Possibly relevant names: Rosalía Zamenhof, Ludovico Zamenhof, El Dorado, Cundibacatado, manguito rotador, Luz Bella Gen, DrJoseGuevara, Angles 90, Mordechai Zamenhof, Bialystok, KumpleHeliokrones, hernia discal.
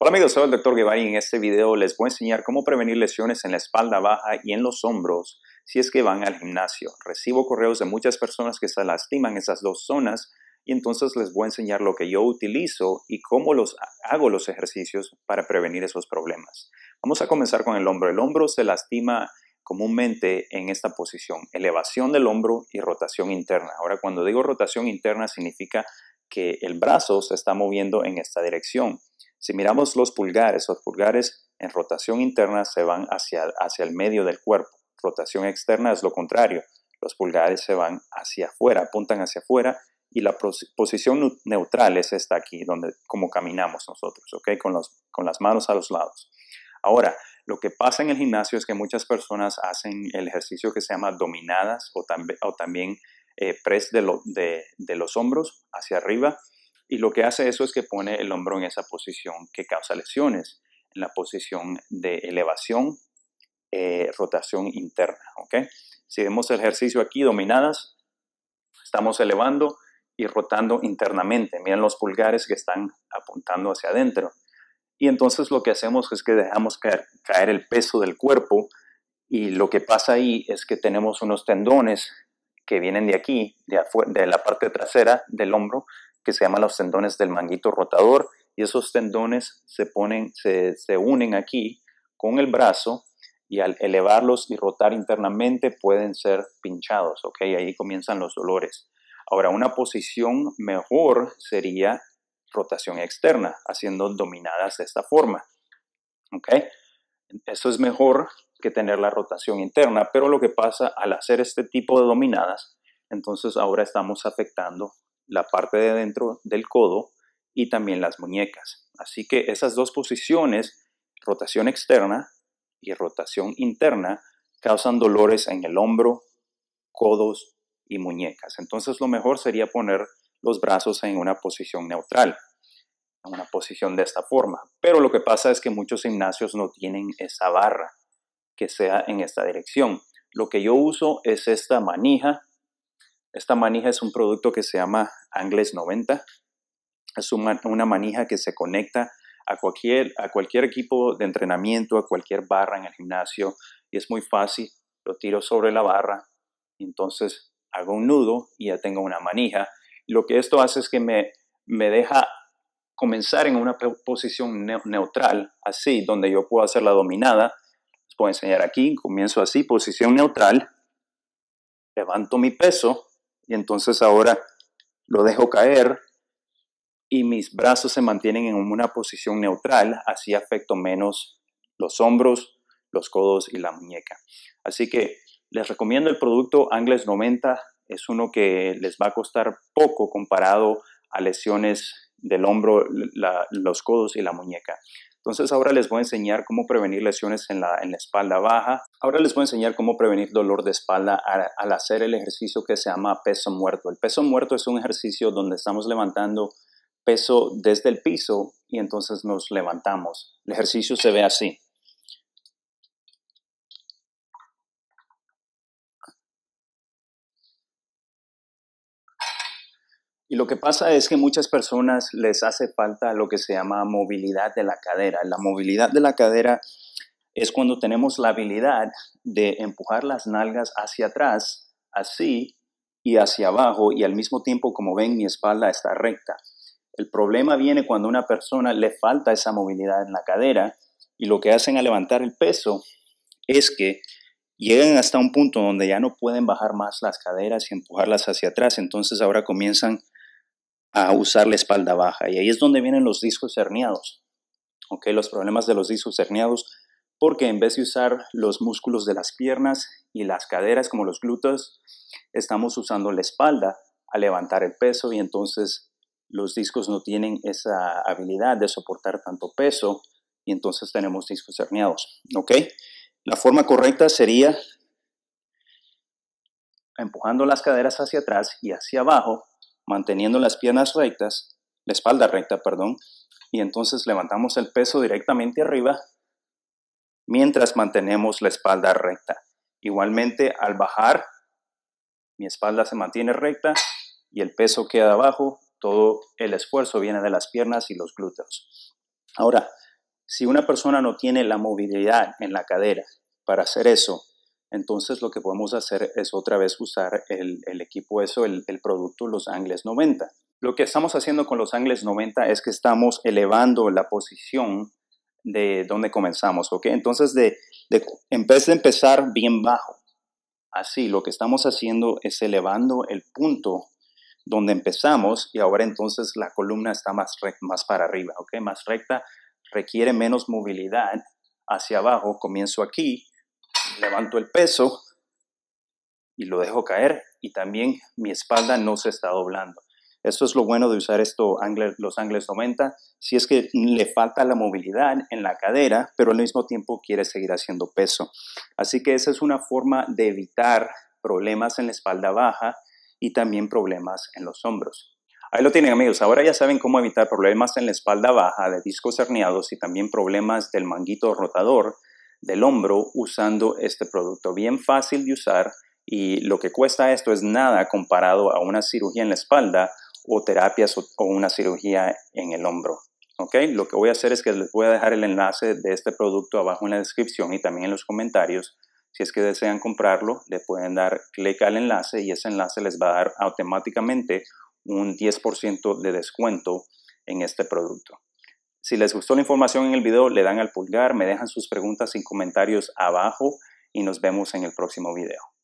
Hola amigos, soy el Dr. Guevara y en este video les voy a enseñar cómo prevenir lesiones en la espalda baja y en los hombros si es que van al gimnasio. Recibo correos de muchas personas que se lastiman esas dos zonas y entonces les voy a enseñar lo que yo utilizo y cómo hago los ejercicios para prevenir esos problemas. Vamos a comenzar con el hombro. El hombro se lastima comúnmente en esta posición, elevación del hombro y rotación interna. Ahora, cuando digo rotación interna significa que el brazo se está moviendo en esta dirección. Si miramos los pulgares en rotación interna se van hacia el medio del cuerpo. Rotación externa es lo contrario. Los pulgares se van hacia afuera, apuntan hacia afuera y la posición neutral es esta aquí, donde como caminamos nosotros, ¿okay? Con las manos a los lados. Ahora, lo que pasa en el gimnasio es que muchas personas hacen el ejercicio que se llama dominadas o también press de los hombros hacia arriba. Y lo que hace eso es que pone el hombro en esa posición que causa lesiones, en la posición de elevación, rotación interna, ¿ok? Si vemos el ejercicio aquí, dominadas, estamos elevando y rotando internamente. Miren los pulgares que están apuntando hacia adentro. Y entonces lo que hacemos es que dejamos caer el peso del cuerpo y lo que pasa ahí es que tenemos unos tendones que vienen de aquí, de la parte trasera del hombro, que se llaman los tendones del manguito rotador, y esos tendones se unen aquí con el brazo y al elevarlos y rotar internamente pueden ser pinchados, ¿ok? Ahí comienzan los dolores. Ahora, una posición mejor sería rotación externa, haciendo dominadas de esta forma, ¿ok? Eso es mejor que tener la rotación interna, pero lo que pasa al hacer este tipo de dominadas, entonces ahora estamos afectando la parte de dentro del codo y también las muñecas. Así que esas dos posiciones, rotación externa y rotación interna, causan dolores en el hombro, codos y muñecas. Entonces lo mejor sería poner los brazos en una posición neutral, en una posición de esta forma. Pero lo que pasa es que muchos gimnasios no tienen esa barra que sea en esta dirección. Lo que yo uso es esta manija. Esta manija es un producto que se llama Angles 90. Es una manija que se conecta a cualquier equipo de entrenamiento, a cualquier barra en el gimnasio. Y es muy fácil. Lo tiro sobre la barra. Entonces hago un nudo y ya tengo una manija. Y lo que esto hace es que me deja comenzar en una posición neutral, así, donde yo puedo hacer la dominada. Les puedo enseñar aquí. Comienzo así, posición neutral. Levanto mi peso. Y entonces ahora lo dejo caer y mis brazos se mantienen en una posición neutral. Así afecto menos los hombros, los codos y la muñeca. Así que les recomiendo el producto Angles 90. Es uno que les va a costar poco comparado a lesiones del hombro, los codos y la muñeca. Entonces ahora les voy a enseñar cómo prevenir lesiones en la espalda baja. Ahora les voy a enseñar cómo prevenir dolor de espalda al hacer el ejercicio que se llama peso muerto. El peso muerto es un ejercicio donde estamos levantando peso desde el piso y entonces nos levantamos. El ejercicio se ve así. Y lo que pasa es que muchas personas les hace falta lo que se llama movilidad de la cadera. La movilidad de la cadera es cuando tenemos la habilidad de empujar las nalgas hacia atrás, así y hacia abajo, y al mismo tiempo, como ven, mi espalda está recta. El problema viene cuando a una persona le falta esa movilidad en la cadera y lo que hacen al levantar el peso es que llegan hasta un punto donde ya no pueden bajar más las caderas y empujarlas hacia atrás. Entonces ahora comienzan a usar la espalda baja y ahí es donde vienen los discos herniados, ¿ok? Los problemas de los discos herniados, porque en vez de usar los músculos de las piernas y las caderas como los glúteos, estamos usando la espalda a levantar el peso y entonces los discos no tienen esa habilidad de soportar tanto peso y entonces tenemos discos herniados, ¿ok? La forma correcta sería empujando las caderas hacia atrás y hacia abajo, manteniendo las piernas rectas, la espalda recta, perdón, y entonces levantamos el peso directamente arriba mientras mantenemos la espalda recta. Igualmente, al bajar, mi espalda se mantiene recta y el peso queda abajo, todo el esfuerzo viene de las piernas y los glúteos. Ahora, Si una persona no tiene la movilidad en la cadera para hacer eso, entonces lo que podemos hacer es otra vez usar el equipo, eso, el producto, los Angles 90. Lo que estamos haciendo con los Angles 90 es que estamos elevando la posición de donde comenzamos, ¿ok? Entonces, en vez de empezar bien bajo, así, lo que estamos haciendo es elevando el punto donde empezamos y ahora entonces la columna está más para arriba, ¿ok? Más recta, requiere menos movilidad hacia abajo. Comienzo aquí, levanto el peso y lo dejo caer y también mi espalda no se está doblando. Esto es lo bueno de usar los Angles 90, si es que le falta la movilidad en la cadera, pero al mismo tiempo quiere seguir haciendo peso. Así que esa es una forma de evitar problemas en la espalda baja y también problemas en los hombros. Ahí lo tienen, amigos. Ahora ya saben cómo evitar problemas en la espalda baja de discos herniados y también problemas del manguito rotador del hombro usando este producto. Bien fácil de usar y lo que cuesta esto es nada comparado a una cirugía en la espalda o terapias o una cirugía en el hombro. ¿Okay? Lo que voy a hacer es que les voy a dejar el enlace de este producto abajo en la descripción y también en los comentarios. Si es que desean comprarlo, le pueden dar clic al enlace y ese enlace les va a dar automáticamente un 10% de descuento en este producto. Si les gustó la información en el video, le dan al pulgar, me dejan sus preguntas y comentarios abajo y nos vemos en el próximo video.